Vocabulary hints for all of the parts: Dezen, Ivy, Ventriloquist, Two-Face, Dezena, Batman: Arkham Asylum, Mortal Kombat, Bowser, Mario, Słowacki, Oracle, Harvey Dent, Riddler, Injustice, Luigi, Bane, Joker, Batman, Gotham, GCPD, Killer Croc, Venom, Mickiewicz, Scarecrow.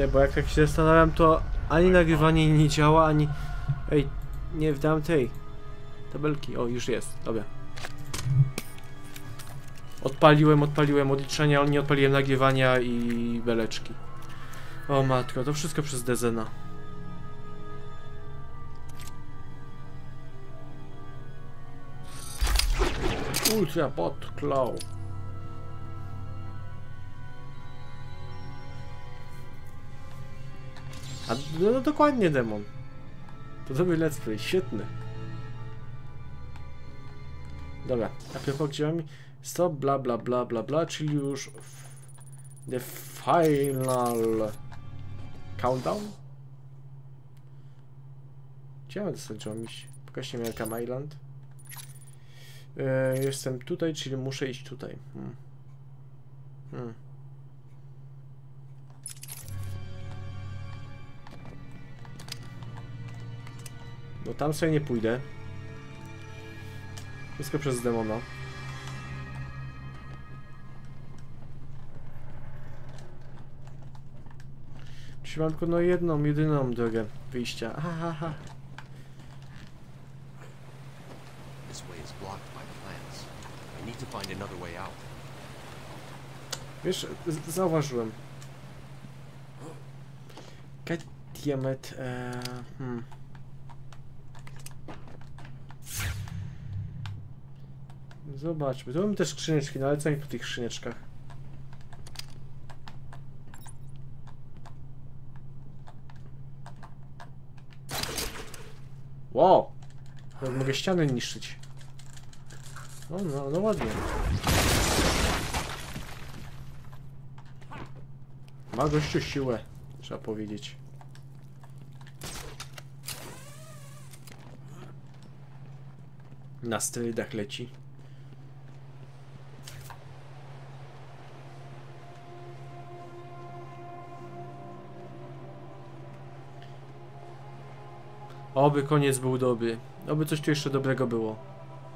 Ty, bo jak tak się zastanawiam, to ani nagrywanie nie działa, ani... Ej, nie wdam tej tabelki. O, już jest, dobra. Odpaliłem odliczenia, ale nie odpaliłem nagrywania i beleczki. O matko, to wszystko przez Dezena. Ultra podklał. A no dokładnie demon. To dobry let's play, świetny. Dobra, a propos gdzie mam... Stop, bla bla bla bla bla, czyli już... The final... Countdown? Gdzie mam dostarczyłam iść? Pokażcie mi Arkham Island. Jestem tutaj, czyli muszę iść tutaj. Bo tam sobie nie pójdę. Wszystko przez demona. Czyli mam tylko no jedną, jedyną drogę wyjścia. Aha. Wiesz, zauważyłem. God damn it, Zobaczmy, to mamy też skrzyneczki, no ale co mi po tych skrzyneczkach? Wow! No, mogę ściany niszczyć. No ładnie. Ma gościu siłę, trzeba powiedzieć. Na sterydach leci. Oby koniec był dobry. Oby coś tu jeszcze dobrego było.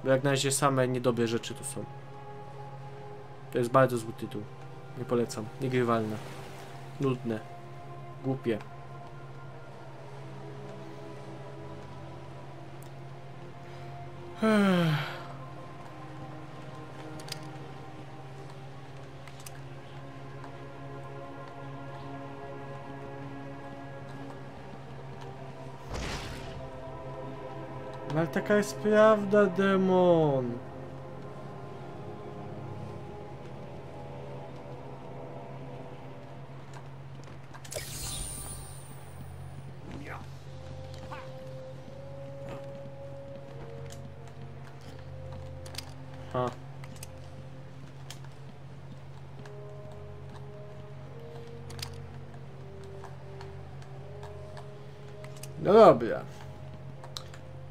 Bo jak na razie same niedobre rzeczy tu są. To jest bardzo zły tytuł. Nie polecam. Niegrywalne. Nudne. Głupie. Ale taka jest prawda, demon. No dobra.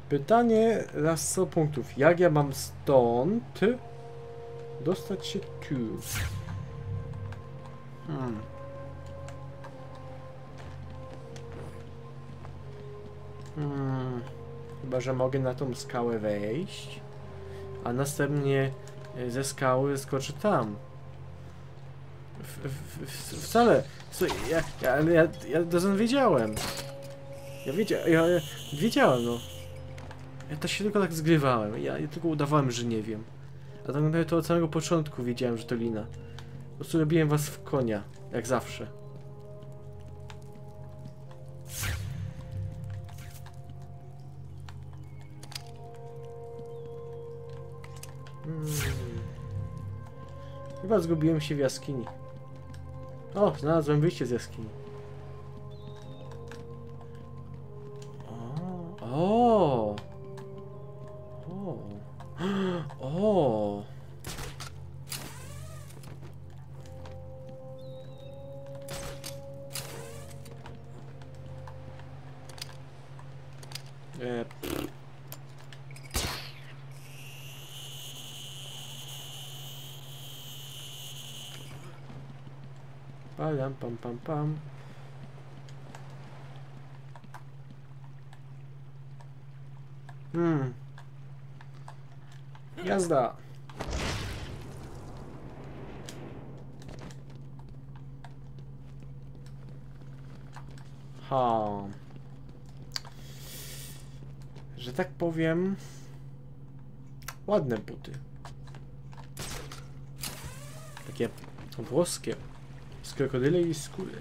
Pytanie raz 100 punktów. Jak ja mam stąd dostać się tu? Chyba że mogę na tą skałę wejść, a następnie ze skały skoczę tam. Wcale. Ja doskonale wiedziałem. Ja wiedziałem, no. Ja to się tylko tak zgrywałem, ja tylko udawałem, że nie wiem. A tak naprawdę to od samego początku wiedziałem, że to lina. Po prostu robiłem was w konia, jak zawsze. Chyba zgubiłem się w jaskini. O, znalazłem wyjście z jaskini. Pam. Jazda. Aha. Że tak powiem... Ładne buty. Takie włoskie. Z krokodylej skóry.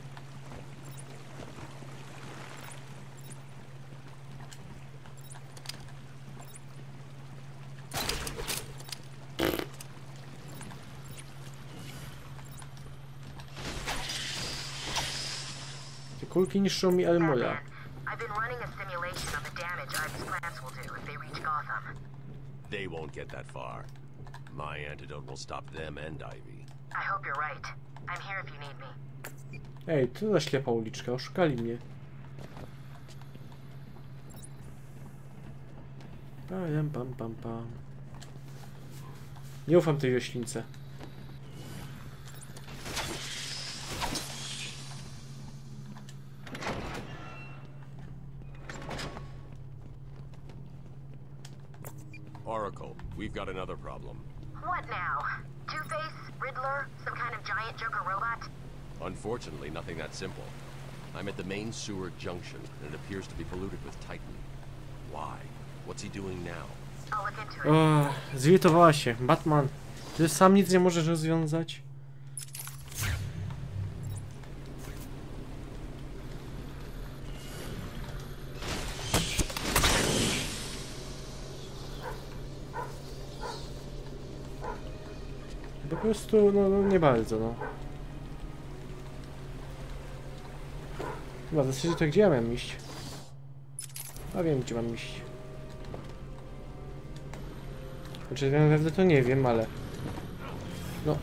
Te kulki niszczą mi Elmura. They won't get that far. My antidote will stop them and Ivy. I hope you're right. I'm here if you need me. Ej, to za ślepa uliczka, oszukali mnie. Pam, pam, pam, pam. Nie ufam tej wioślince. Oracle, we've got another problem. What now? Two-Face, Riddler, some kind of giant Joker robot? Unfortunately, nothing that simple. I'm at the main sewer junction, and it appears to be polluted with Titan. Why? What's he doing now? I'll look into it. Zwiritowała się. Batman, ty sam nic nie możesz rozwiązać? Po prostu, no nie bardzo, no. Chyba, zasadzie to gdzie ja miałem iść? A wiem, gdzie mam iść. Znaczy, ja naprawdę to nie wiem, ale... No.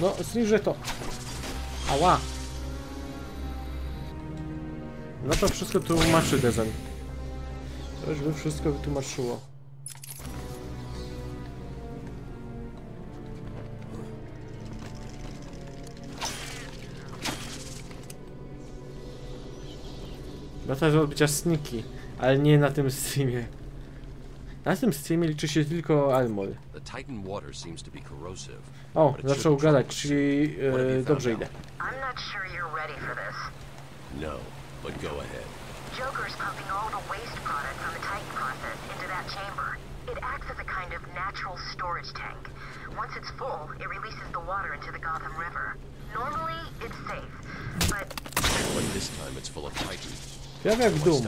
No, zniżę to. Ała! No to wszystko tłumaczy Dezen. To już by wszystko wytłumaczyło. Wraca do odbycia sniki, ale nie na tym streamie. Na tym streamie liczy się tylko Almor. O, zaczął gadać, czyli dobrze idę. Ja wiem, w dół.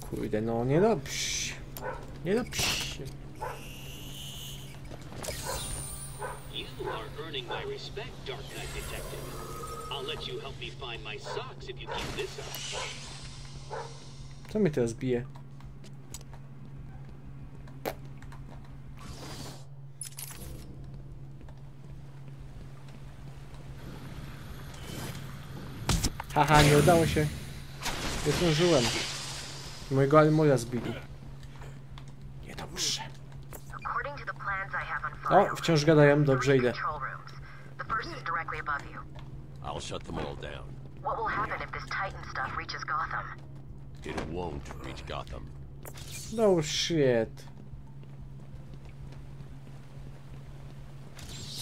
Kurde, no niedobrze. Niedobrze. You are earning my respect, Dark Knight Detective. I'll let you help me find my socks if you keep this up. Co mnie teraz bije? Aha, nie udało się. Nie zdążyłem. Mojego Almora zbili. Niedobrze. O, wciąż gadają, dobrze idę. No shit.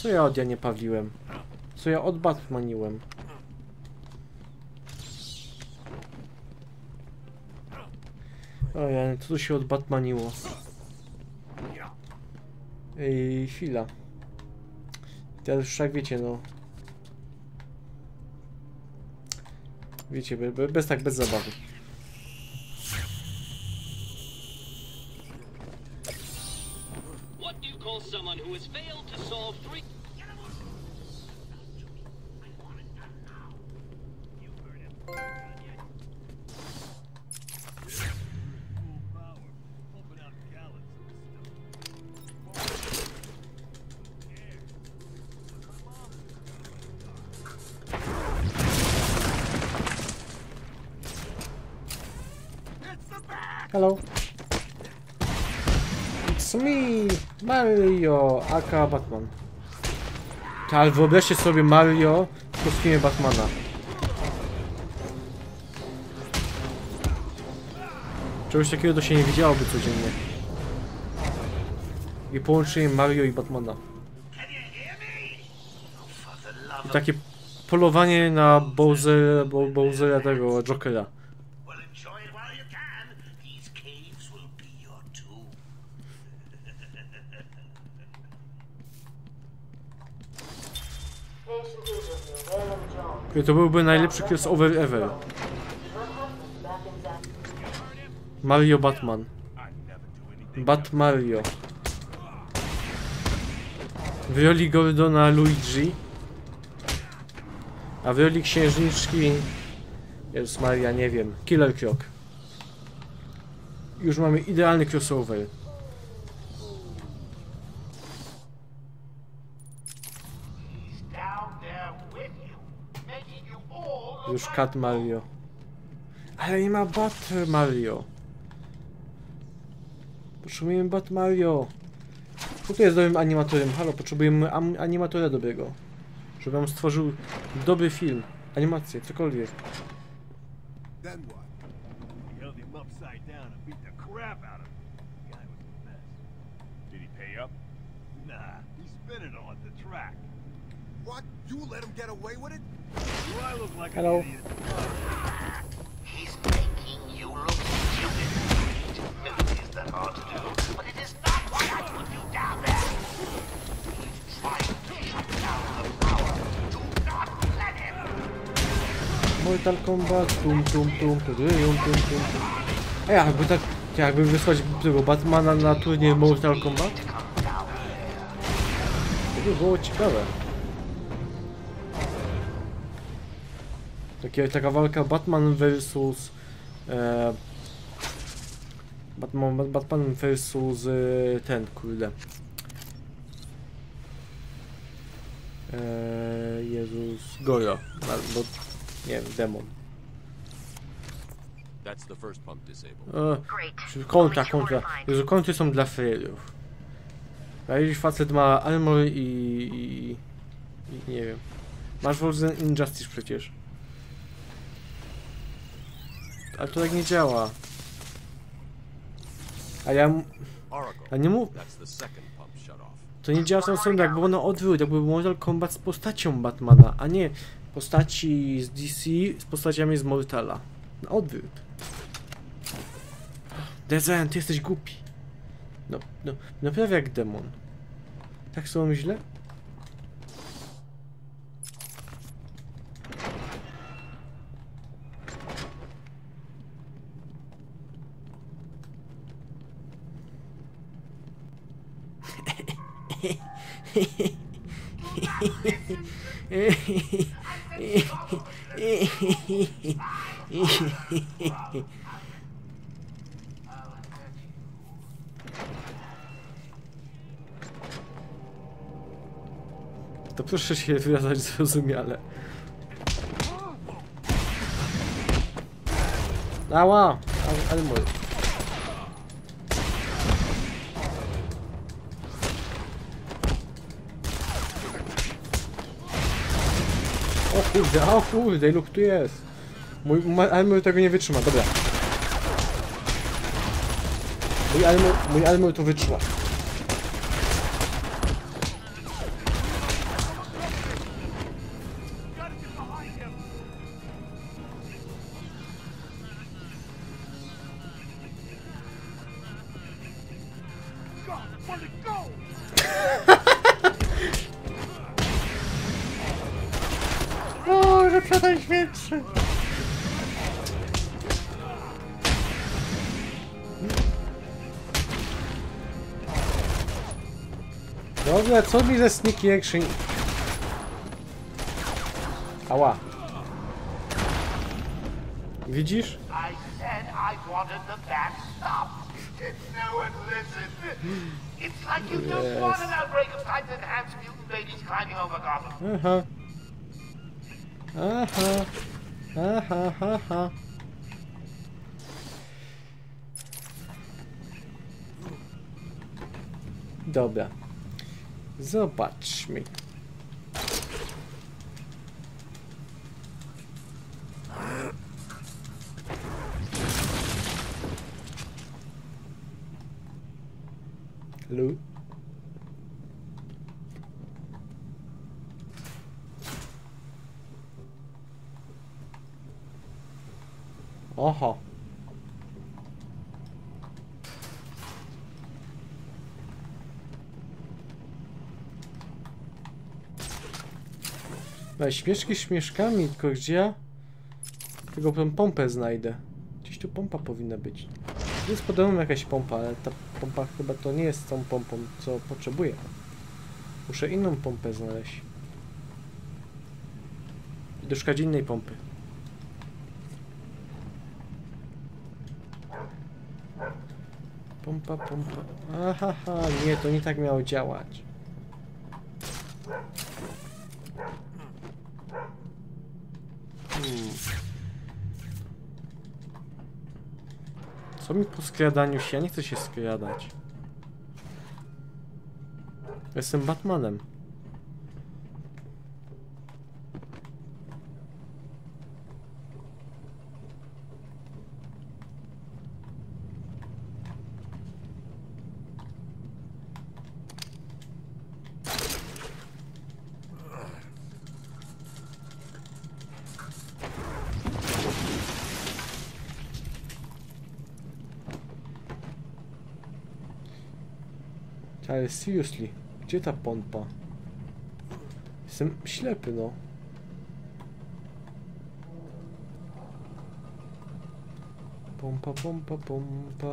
Co ja od Janie Pawliłem? Co ja od Batmaniłem? Ojej, co tu się odbatmaniło? Ej, chwila. Teraz już tak wiecie, no. Wiecie, bez zabawy. Hello. It's me, Mario, aka Batman. Ale wyobraźcie sobie Mario w kostiumie Batmana. Czegoś takiego to się nie widziałoby codziennie. i połączenie Mario i Batmana. I takie polowanie na Bowsera tego Jokera. To byłby najlepszy crossover ever. Mario Batman. Mario. W roli Gordona Luigi. A w roli księżniczki... Jezus Maria, nie wiem. Killer Croc. Już mamy idealny crossover. Już Cat Mario. Ale nie ma Bat Mario. Potrzebujemy Bat Mario. Kto jest dobrym animatorem? Halo, potrzebujemy animatora dobrego. Żeby nam stworzył dobry film, animację, cokolwiek. Hello. He's making you look stupid. It is that hard to do, but it is not what I put you down there. He's trying to shut down the power. Do not let him. Mortal Kombat, tum tum tum. A jakby tak, jakby wysłać tego Batmana na turniej Mortal Kombat? To by było ciekawe. Taka walka Batman versus Batman versus ten, kurde. Jezus Goro, albo nie wiem, demon. Kontra. Jezu, kontry są dla frajerów. A jeżeli facet ma armor i nie wiem. Masz Wolzen Injustice przecież. Ale to tak nie działa. A nie mów. To nie działa w sądach, bo ono odwrót, jakby Mortal Kombat z postacią Batmana, a nie postaci z DC z postaciami z Mortala. Na odwrót. Dezena, ty jesteś głupi. No prawie jak demon. Tak są źle? To proszę się wyrażać zrozumiale. Ała! Ale mój. O kurde, ilu tu jest? Mój armor tego nie wytrzyma, dobra. Mój armor to wytrzyma. Dobra, co mi ze sneaky action? Ała. Widzisz? Aha. Aha. Dobra. Zobaczmy. Hello? Oho. No, śmieszki śmieszkami, tylko gdzie ja tego pompę znajdę? Gdzieś tu pompa powinna być. Jest podobno jakaś pompa, ale ta pompa chyba to nie jest tą pompą, co potrzebuję. Muszę inną pompę znaleźć. I doszukać innej pompy. Pompa, pompa. Aha, nie, to nie tak miało działać. Co mi po skradaniu się? Ja nie chcę się skradać. Jestem Batmanem. Ale seriously, gdzie ta pompa? Jestem ślepy, no. Pompa, pompa, pompa.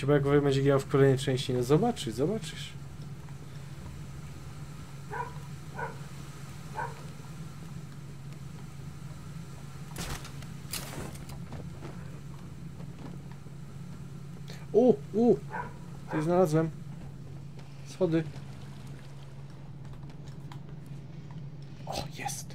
Chyba jak będzie grał w kolejnej części, no zobaczysz, zobaczysz. Coś znalazłem. Schody. O, jest.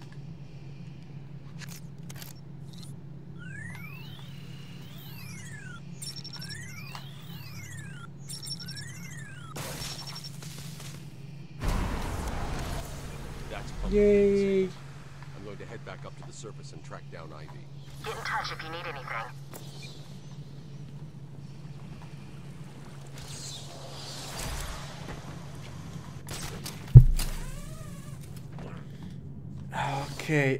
Yay. I'm going to head back up to the surface and track down Ivy. Get in touch if you need anything.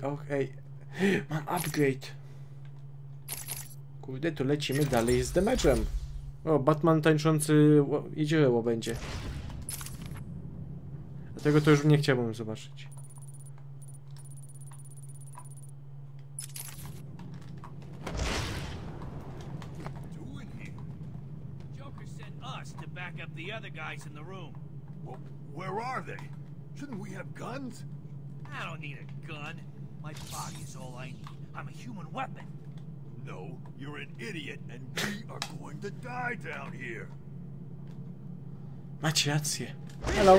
Okej. Mam upgrade. Kurde, to lecimy dalej z damage'em. O, Batman tańczący jedzieło będzie. Dlatego to już nie chciałbym zobaczyć. Joker sent us to back up the other guys in the room. Where are they? Shouldn't we have guns? I don't need a gun. My body is all I need. I'm a human weapon. No, you're an idiot, and we are going to die down here. Macie rację. Hello.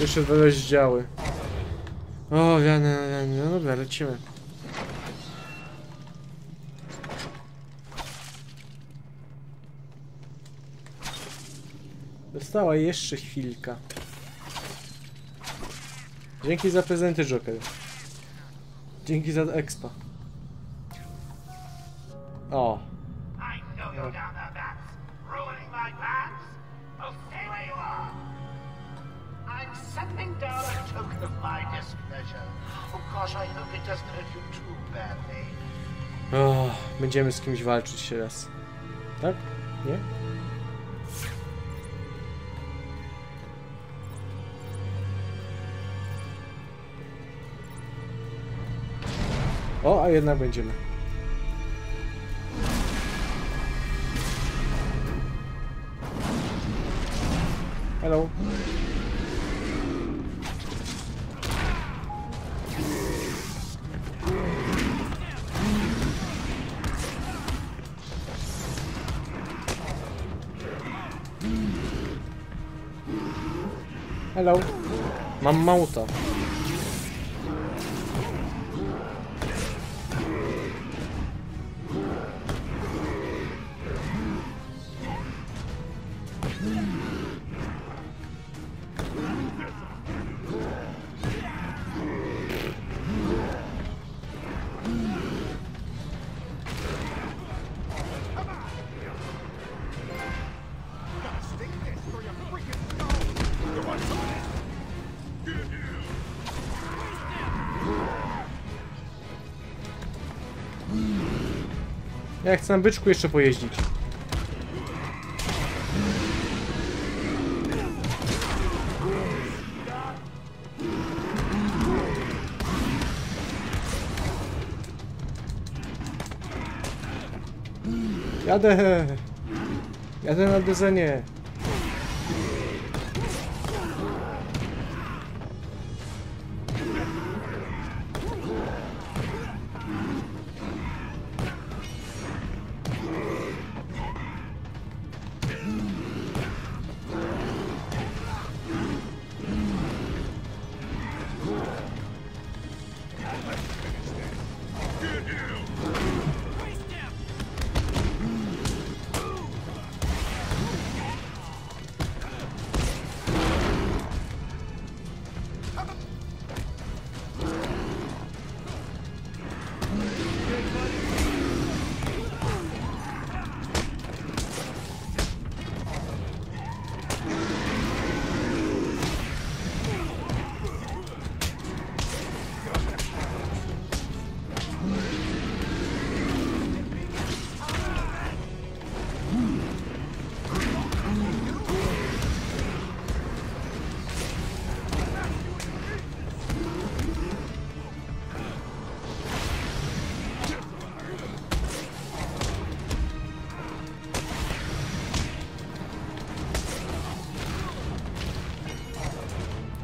Jeszcze dwa rozdziały. O, ja, no dobra, lecimy. Została jeszcze chwilka. Dzięki za prezenty, Joker. Dzięki za expa. O. O, będziemy z kimś walczyć teraz. Tak? Nie? O, a jednak będziemy. Hello. Hello. Mam małta. Ja chcę na byczku jeszcze pojeździć. Jadę! Jadę na Dezenie!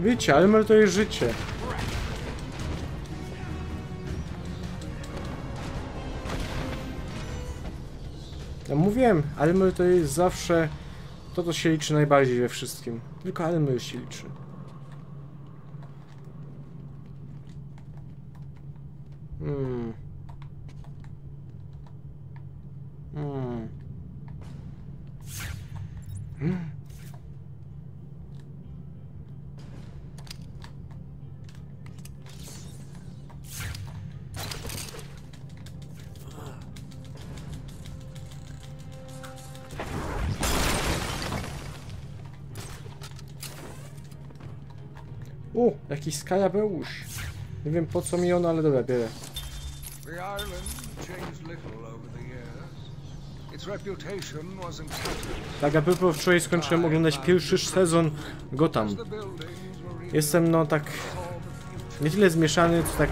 Wiecie, ale ma to jest życie. Ja mówiłem, Almer to jest zawsze to, co się liczy najbardziej we wszystkim. Tylko Almer się liczy. Jakiś skarabeusz. Nie wiem po co mi on, ale dobra, bierę. Tak, a propos, wczoraj skończyłem oglądać pierwszy sezon Gotham. Jestem no tak... nie tyle zmieszany, co tak...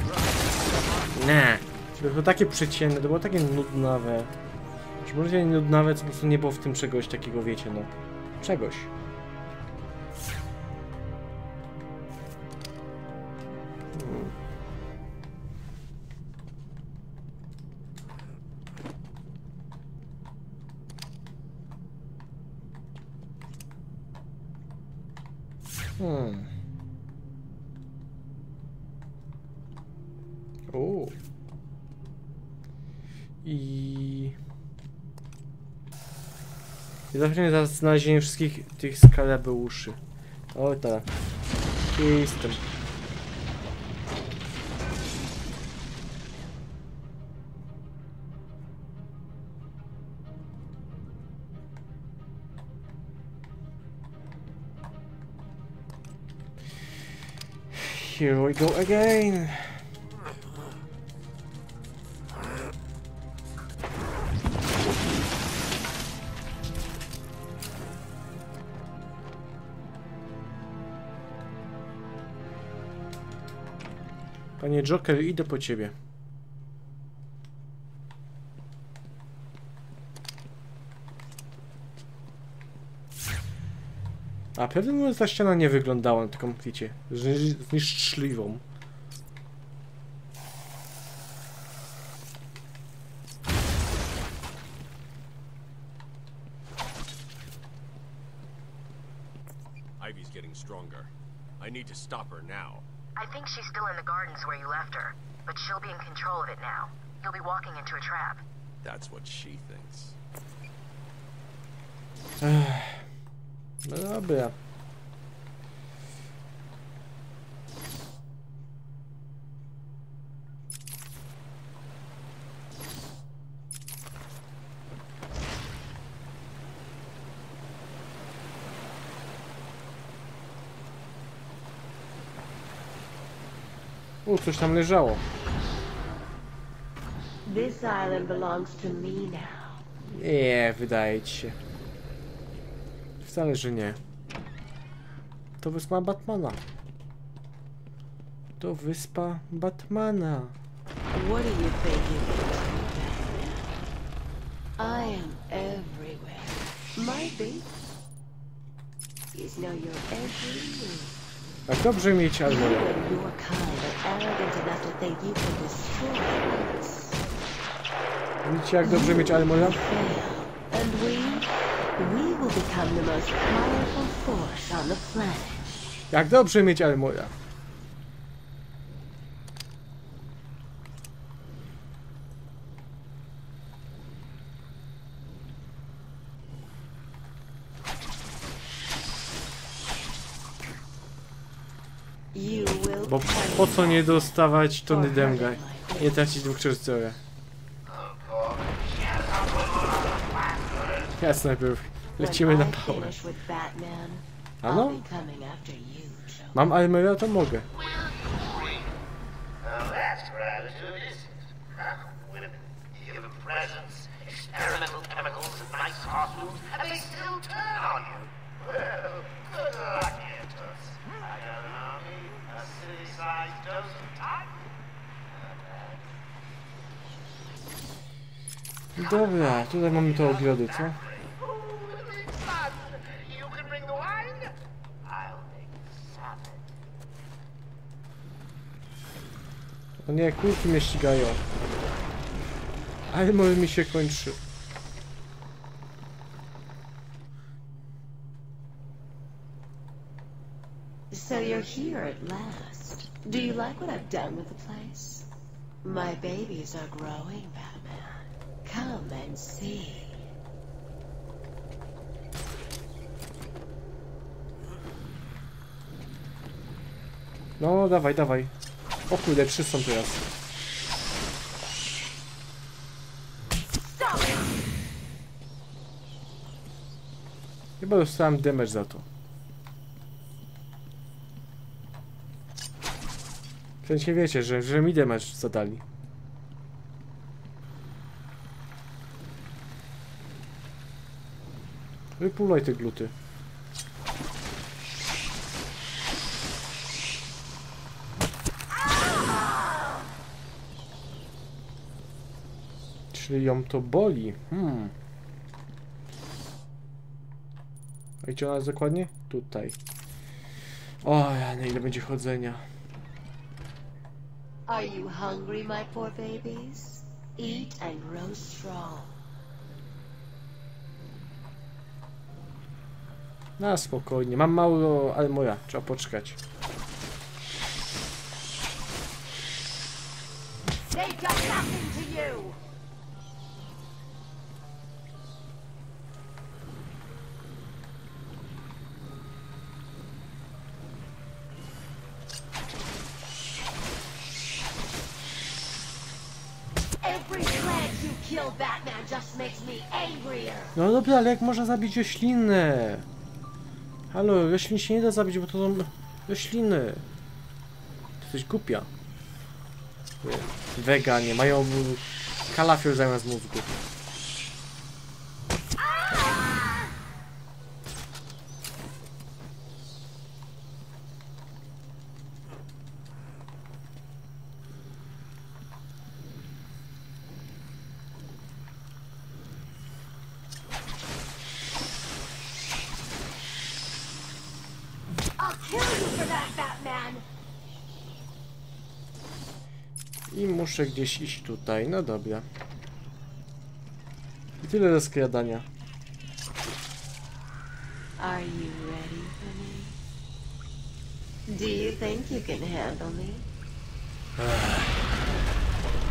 nie. To było takie przeciętne, to było takie nudnawe. Czy może nie nudnawe, co po prostu nie było w tym czegoś takiego, wiecie, no. Czegoś. Zawsze za znalezienie wszystkich tych skarabeuszy. O tak. Jestem. Here we go again. Panie Joker, idę po ciebie. A pewnie mówiąc, ta ściana nie wyglądała na taką, wiecie, zniszczliwą. Ivy's getting stronger. I need to stop her now. I think she's still in the gardens where you left her, but she'll be in control of it now. You'll be walking into a trap. That's what she thinks. Dobra. Coś tam leżało. This island belongs to me now. Nie, wydaje ci się. Wcale, że nie. To wyspa Batmana. To wyspa Batmana. What do you think it is? I am everywhere. My base is now your every move. A dobrze mieć albo. Widzicie, jak dobrze mieć Almora? Jak dobrze mieć Almora? Bo po co nie dostawać Tony Demgaj? Nie tracić dwóch czerwcowych. Jasne, najpierw lecimy na pałę. A no? Mam Almera, to mogę. Dobra, tutaj mamy to ogrody, co? O nie, kurki mnie ścigają. Ale może mi się kończy. So you're here at last. Do you like what I've done with the place? My babies are growing, Batman. Come and see. No, dawaj, dawaj. O kurde, trzy są teraz. Chyba dostałem damage za to. W sensie wiecie, że mi damage zadali. Wypulaj te gluty. Czyli ją to boli. A gdzie ona jest dokładnie? Tutaj. O, ja na ile będzie chodzenia. Are you hungry, my poor babies? Eat and grow strong. Na spokojnie, mam mało Almora, trzeba poczekać. No dobra, ale jak można zabić roślinę? Halo, roślin się nie da zabić, bo to są rośliny. To coś głupia. Weganie, mają kalafior zamiast mózgu. I muszę gdzieś iść tutaj, no dobra. I tyle do skradania. Are you ready for me? Do you think you can handle me?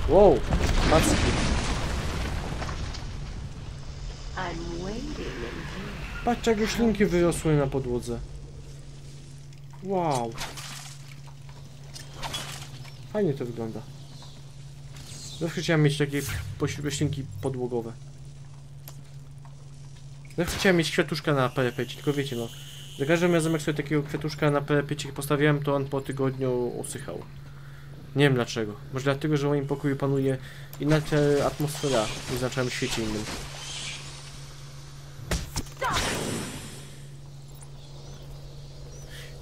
Wow, macki. I'm waiting in here. Patrz, jak roślinki wyrosły na podłodze. Wow. Fajnie to wygląda. Zawsze chciałem mieć takie roślinki podłogowe. Zawsze chciałem mieć kwiatuszka na parapecie, tylko wiecie no. Za każdym razem jak sobie takiego kwiatuszka na parapecie postawiłem, to on po tygodniu usychał. Nie wiem dlaczego. Może dlatego, że w moim pokoju panuje inna atmosfera i zacząłem w świecie innym.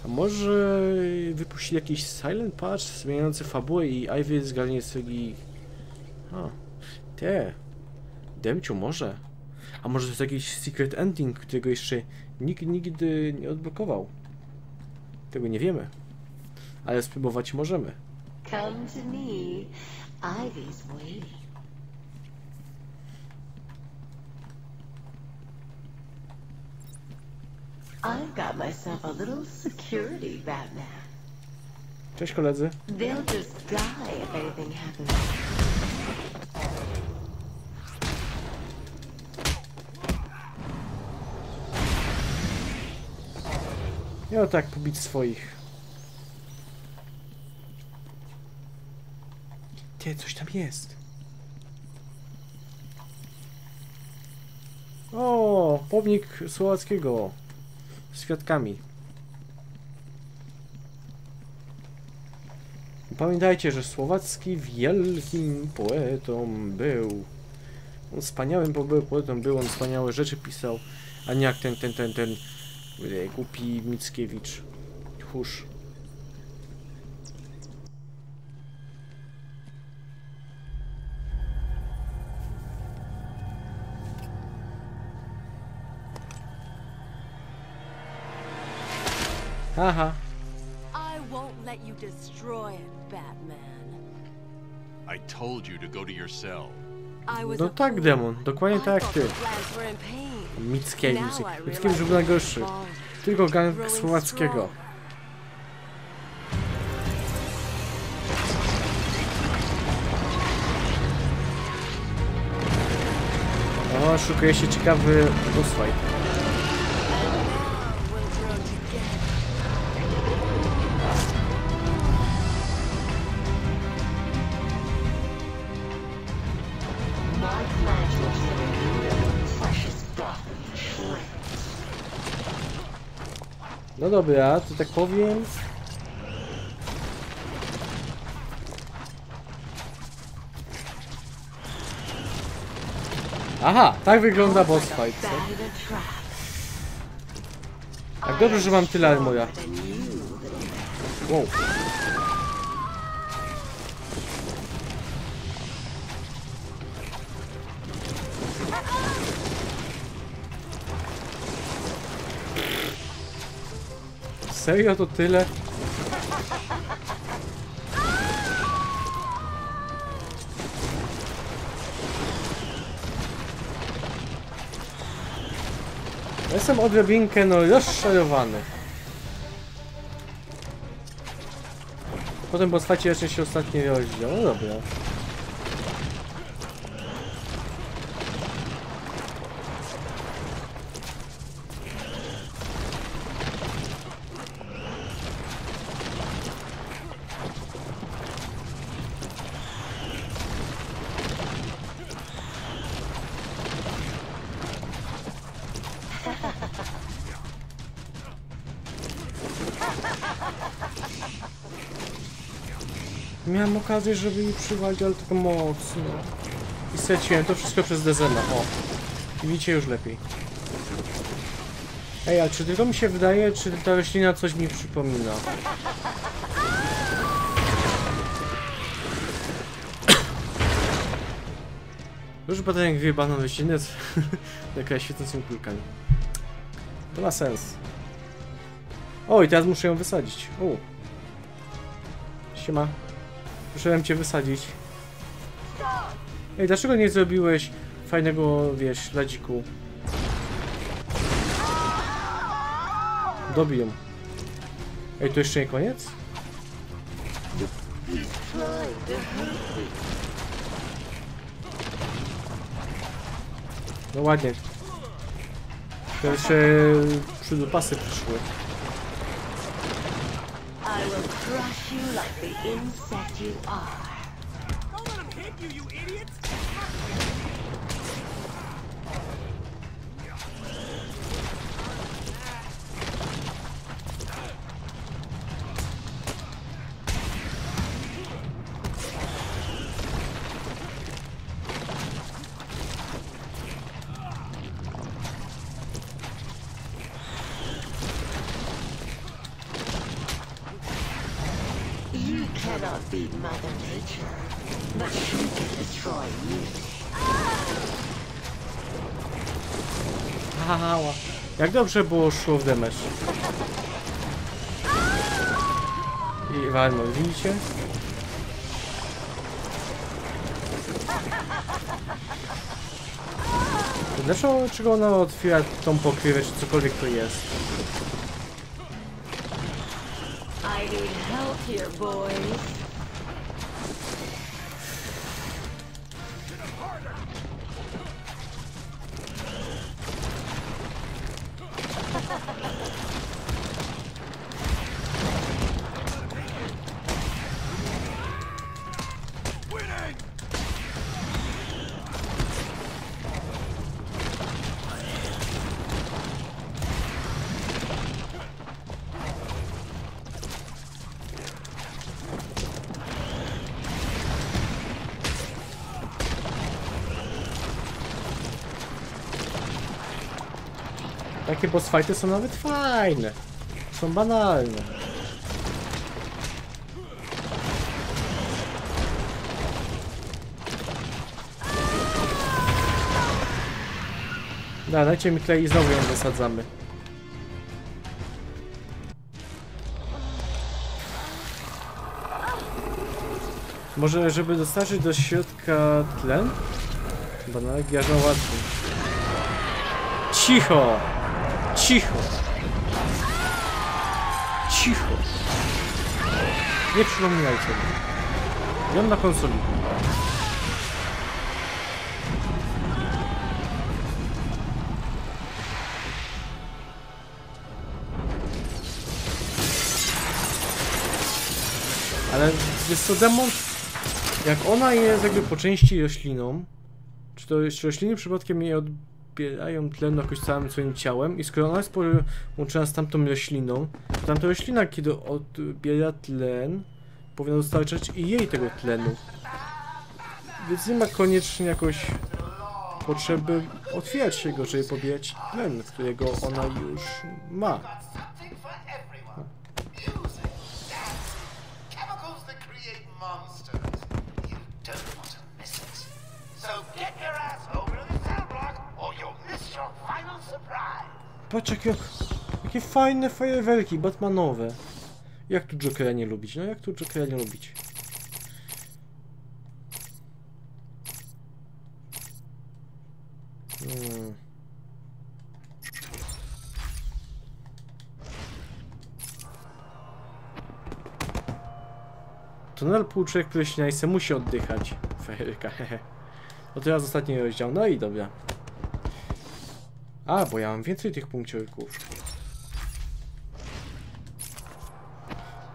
A może wypuścili jakiś silent patch zmieniający fabułę i Ivy zgarnie sobie... A, te... Demciu, może? A może to jest jakiś secret ending, którego jeszcze nikt nigdy nie odblokował? Tego nie wiemy. Ale spróbować możemy. Come to me. Ivy's waiting. I've got myself a little security Batman. Cześć koledzy. They'll just die if anything happens. Ja tak pobić swoich. Ty, coś tam jest. O, pomnik Słowackiego. Z kwiatkami. Pamiętajcie, że Słowacki wielkim poetą był. On wspaniałym poetą był, on wspaniałe rzeczy pisał. A nie jak ten głupi Mickiewicz. Tchórz. Haha. I won't let you destroy it, Batman. I told you to go to your cell. No tak, demon, dokładnie tak jak ty. Mickiewicz. Mickiewicz był najgorszy. Tylko gang Słowackiego. O, szukuje się ciekawy posłaj. No dobra, to tak powiem. Aha, tak wygląda boss fight. Co? Tak dobrze, że mam tyle moja. Wow. Serio to tyle? Ja jestem odrobinkę no rozczarowany. Potem po swacie jeszcze się ostatni rozdział, no dobra. Miałem okazję, żeby mi przywalić, ale tylko mocno. I straciłem to wszystko przez Dezena. O. I widzicie już lepiej. Ej, a czy tylko mi się wydaje, czy ta roślina coś mi przypomina? Już badałem jak wyjebano rośliny z taka świecącymi kulkami. To ma sens. O, i teraz muszę ją wysadzić. Siema. Musiałem cię wysadzić. Ej, dlaczego nie zrobiłeś fajnego, wiesz, radziku? Dobiję. Ej, to jeszcze nie koniec? No ładnie. To jeszcze przydupasy przyszły. I will crush you like the insect you are. Don't let him hit you, you idiots! cannot beat Mother Nature, but she can destroy you. Ała. Jak dobrze było szło w damage. I walno, widzicie? Dlaczego ona otwiera tą pokrywę, czy cokolwiek to jest? Takie boss fighty są nawet fajne. Są banalne. Da, dajcie mi klej i znowu ją wysadzamy. Może żeby dostarczyć do środka tlen? Banalek jarzą łatwiej. Cicho! Cicho! Cicho! Nie przypominajcie mi. Gram na konsoli. Ale jest to demon... Jak ona jest jakby po części rośliną... Czy to jest rośliny przypadkiem jej od... Zbierają tlen jakoś całym swoim ciałem i skoro ona jest połączona z tamtą rośliną, to tamta roślina, kiedy odbiera tlen, powinna dostarczać i jej tego tlenu. Więc nie ma koniecznie jakoś potrzeby otwierać się go, żeby pobierać tlen, którego ona już ma. Patrz jakie fajne fajerwerki Batmanowe. Jak tu Jokera nie lubić? No jak tu Jokera nie lubić? Tunel półczek pleśniajce musi oddychać. Fajerka, hehe. No teraz ostatni rozdział, no i dobra. A, bo ja mam więcej tych punkciorków.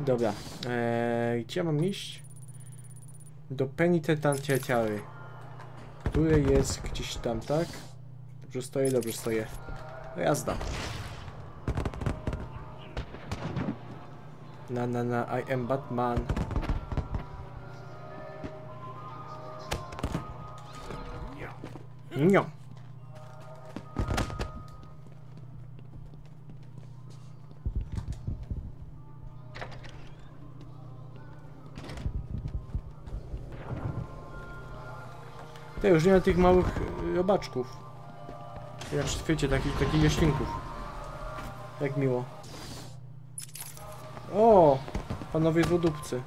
Dobra, gdzie mam iść? Do penitentiary, które jest gdzieś tam, tak? Dobrze stoję, dobrze stoję. Jazda. Na, I am Batman. Nio. Ja już nie ma tych małych robaczków. Jak wiecie, takich jaślinków. Jak miło. O, panowie złodupcy.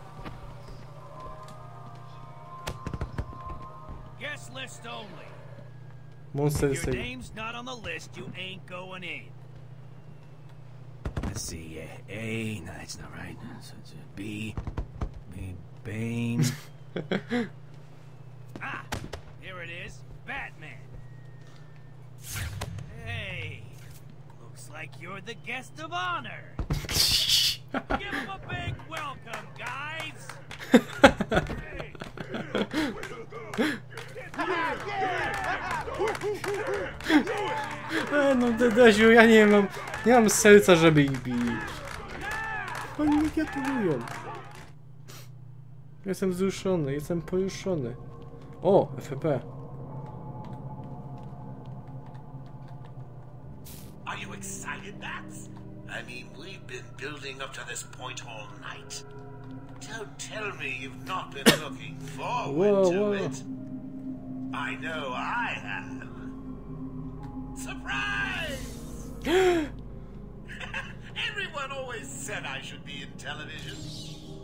Monster save. Let's see, A, no, it's not right. So it's a B, B, Bane. Ah, here it is, Batman. Hey, looks like you're the guest of honor. Give him a big welcome, guys. Hey, no Dedeziu, ja nie mam serca, żeby ich bić. Oni mnie gratulują. Jestem wzruszony, jestem poruszony. O, FP. Are you excited, Bats? I mean, we've been building up to this point all night. Don't tell me you've not been looking forward to it. I know I have. Surprise! Everyone always said I should be in television.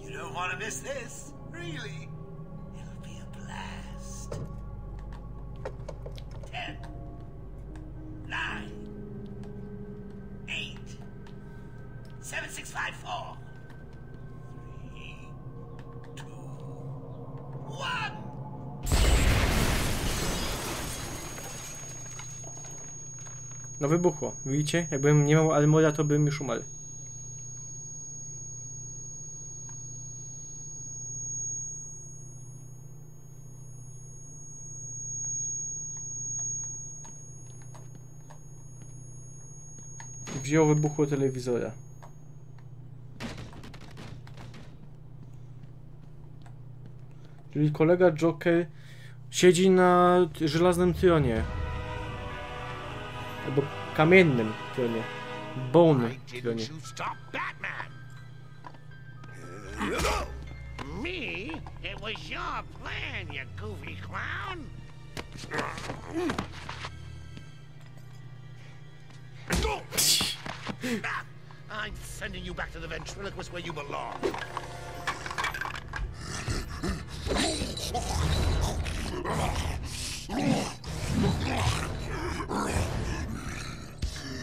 You don't want to miss this, really. It'll be a blast. 10, 9, 8, 7, 6, 5, 4. No wybuchło, widzicie? Jakbym nie miał Almora, to bym już umarł. Wziął, wybuchło telewizora. Czyli kolega Joker siedzi na żelaznym tronie. Albo kamiennym tronie. Bone tronie. Me? It was your plan, you goofy clown. I'm sending you back to the ventriloquist where you belong.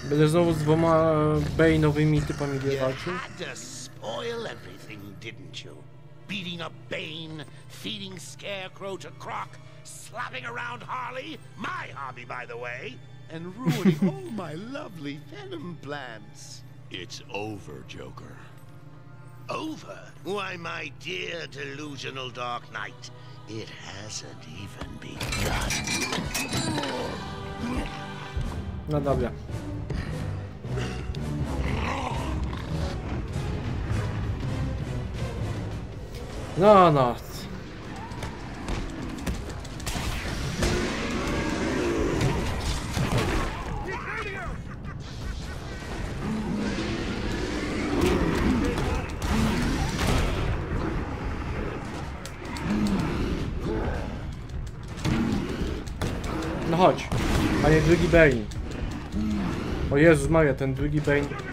Będę znowu z dwoma Bane'owymi typami walczył. Spoil everything, didn't you? Beating up Bane, feeding Scarecrow to Croc, slapping around Harley, my hobby by the way, and ruining all my lovely Venom plans. It's over, Joker. Over? Why, my dear delusional Dark Knight, it hasn't even begun. No dobra. No, no. No chodź, a nie drugi Bane. O Jezus Maria, ten drugi Bane.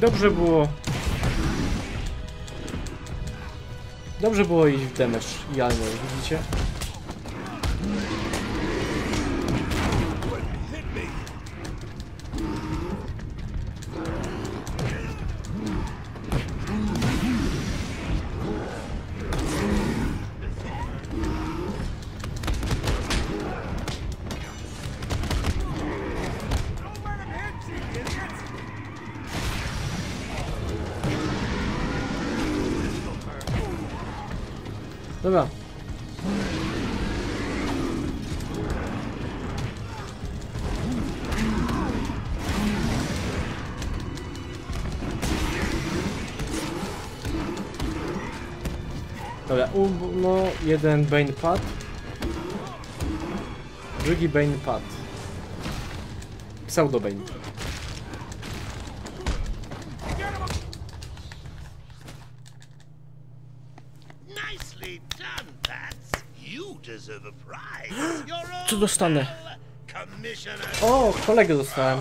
Dobrze było. Dobrze było iść w damage i armor, widzicie? Dobra. Dobra, no jeden Bane padł. Drugi Bane padł. Pseudo Bane. Co dostanę? O, kolegę dostałem.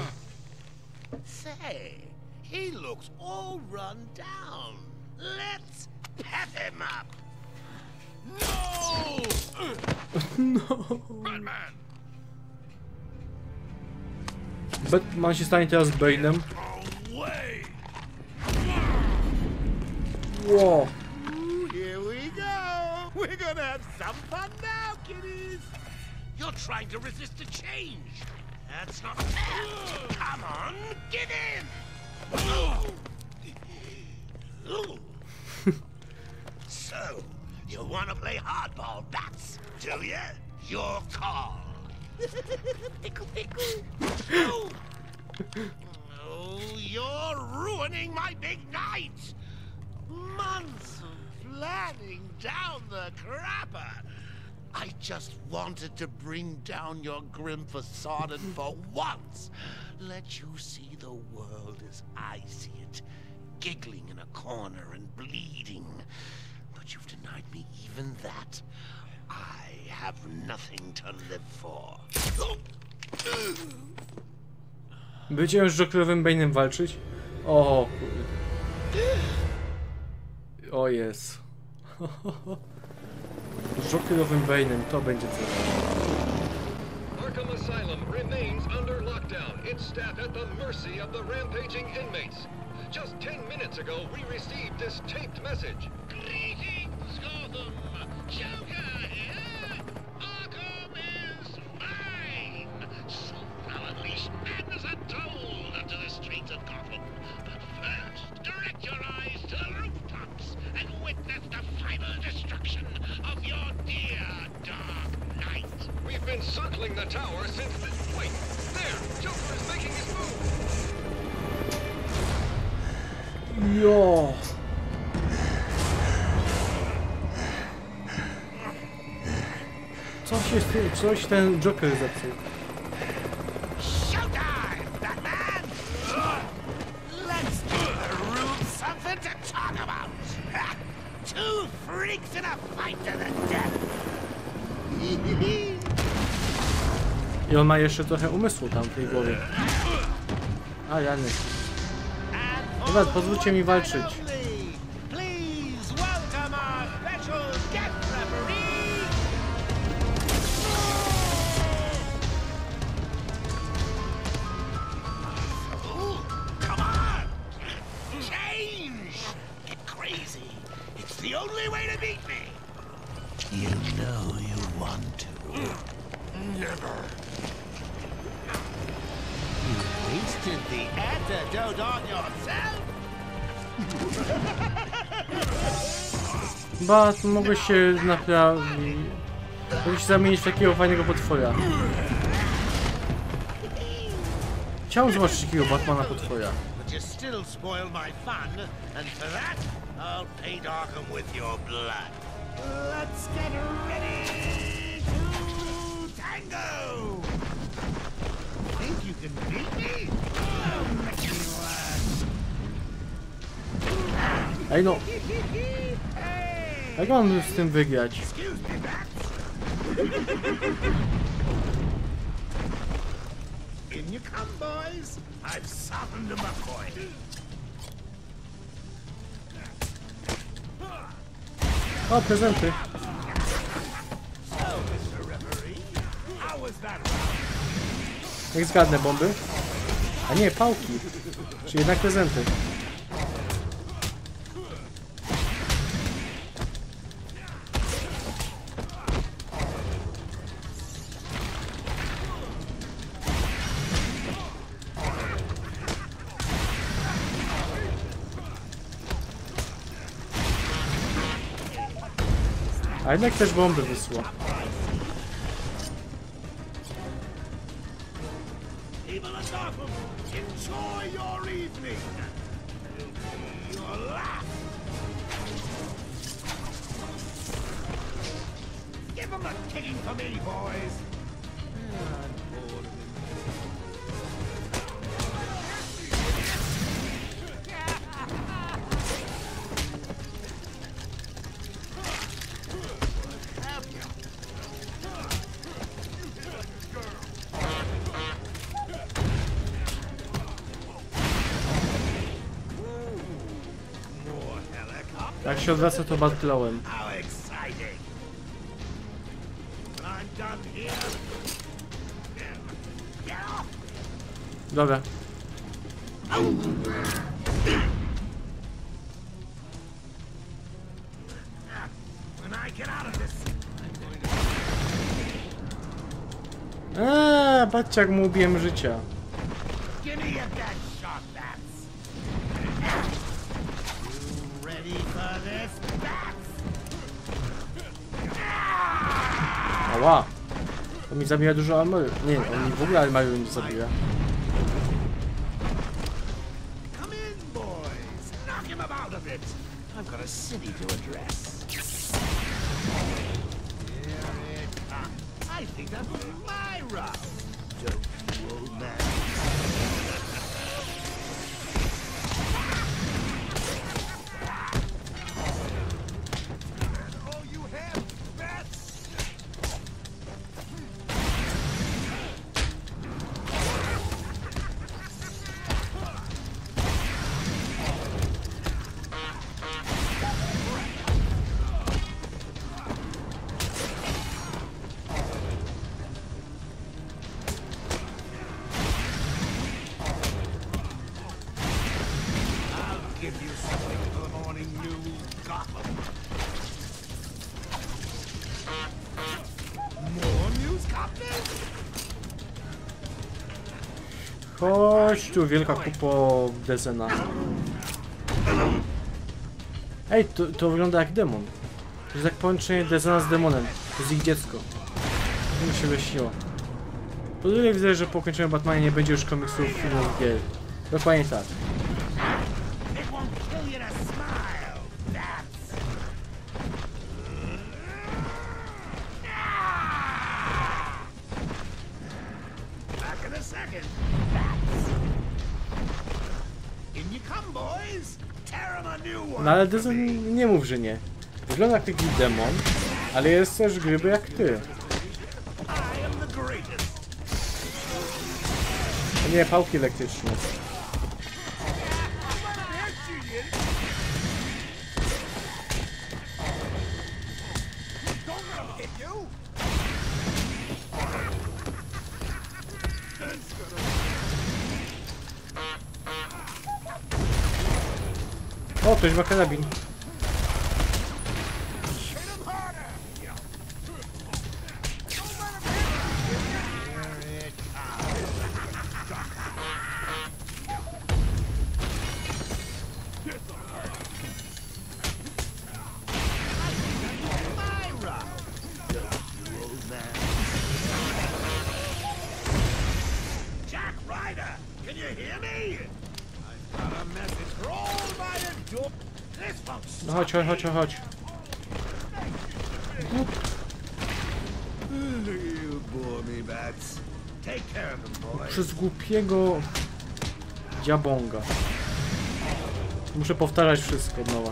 No. Batman się stanie teraz Bane'em. Wow. We're gonna have some fun now, kiddies! You're trying to resist the change! That's not fair! Come on, get in! So, you want to play hardball, bats, do you? Your call. Pickle, pickle. No. No, you're ruining my big night. Months of planning down the crapper. I just wanted to bring down your grim facade and for once let you see the world as I see it, giggling in a corner and bleeding. But you've denied me even that. I have nothing to live for. Będziemy już z Jokerowym Bane'em walczyć? O kurde. O jest. Z Jokerowym Bane'em to będzie coś. Arkham Asylum remains under lockdown. Its staff at the mercy of the rampaging inmates. Just 10 minutes ago, we received this taped message. Greetings, Gotham. Joker here. Arkham is mine. So now at least madness untold unto the streets of Gotham. But first, direct your eyes to the rooftops and witness the final destruction of your dear dark night. We've been circling the tower since this point. There, Joker is making his move. Jo. Co się dzieje? Coś ten Joker zepsuł. Showtime, Batman! Let's give the room something to talk about. Two freaks in a fight to the death. I on ma jeszcze trochę umysłu tam w tej głowie. A ja nie. Dobra, pozwólcie mi walczyć. Bat, mogę się naprawić. Mogę się zamienić w takiego fajnego potwora. Chciałem zobaczyć takiego Batmana potwora. Ej no! Jak mam z tym wygrać? O, prezenty! Jak zgadnę bomby? A nie, pałki! Czyli jednak prezenty. A jednak też bomby wysłał. Jak się odwraca, to batlałem. Dobra. Patrzcie, jak mu ubiłem życia. Ła! To mi zabija dużo armory. Nie, on mi w ogóle armory nie zabija. Chodź tu, wielka kupo Dezena. Ej, to wygląda jak demon. To jest jak połączenie Dezena z demonem. To jest ich dziecko. To mi się wyśniło. Po drugie widzę, że po ukończeniu Batmana nie będzie już komiksów, filmów, gier. Dokładnie tak. No ale Dezen nie mów, że nie. Wygląda jak taki demon, ale jest też gryby jak ty. A nie, pałki elektryczne. O, ktoś ma karabin. No chodź, chodź, chodź. Przez głupiego dziabonga. Muszę powtarzać wszystko od nowa.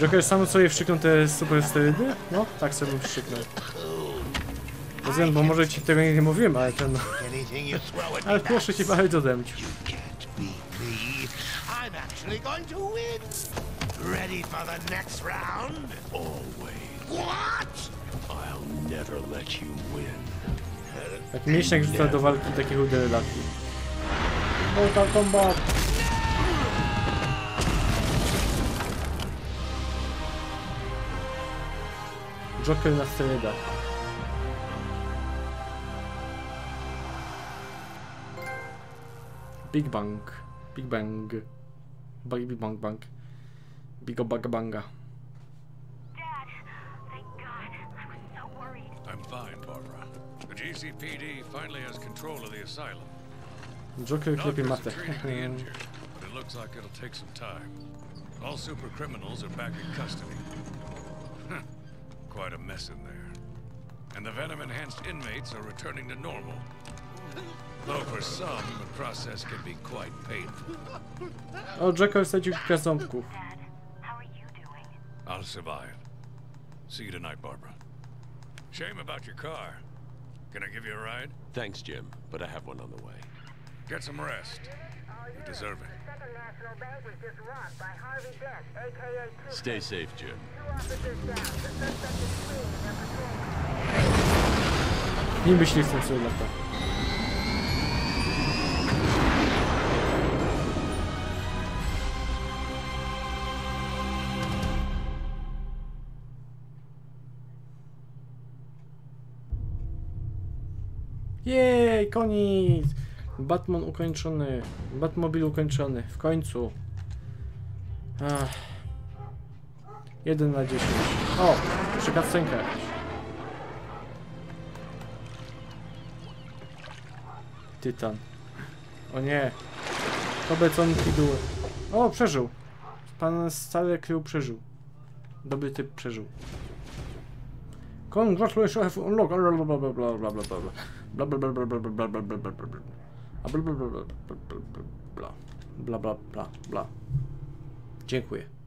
Joker sam sobie wstrzyknął te super sterydy? No, tak sobie wstrzyknął. Rozumiem, bo może ci tego nie mówiłem, ale ten... Ale proszę cię bardzo odemć. Tak mięśniak rzuca do walki takiego derylaki. Mortal Kombat! Joker na sterydach. Big Bang. Big Bang. Big Bang Bang. Big Bang Banga. Dad, thank God. I was so worried. I'm fine, Barbara. The GCPD finally has control of the asylum. Joker klepie matę. But it looks like it'll take some time. All super criminals are back in custody. Quite a mess in there. And the venom-enhanced inmates are returning to normal. Though for some, the process can be quite painful. Oh, Joker wsadził kilka ząbków. Dad, how are you doing? I'll survive. See you tonight, Barbara. Shame about your car. Can I give you a ride? Thanks, Jim, but I have one on the way. Get some rest. You deserve it. The second National Bank was just robbed by Harvey Dent, a.k.a. Two-Face. Stay safe, Jim. Two officers down. The suspect is fleeing in their patrol. Nie myśli w tym sobie lata. Jej, koniec! Batman ukończony. Batmobil ukończony. W końcu. Ach. 1 na 10. O! Jeszcze cutscenka jakaś. Tytan. O nie. Kobeconki duły. O! Przeżył. Pan Scarecrow przeżył. Dobry typ przeżył. Congratulations have unlocked. Bla bla bla bla bla. Dziękuję.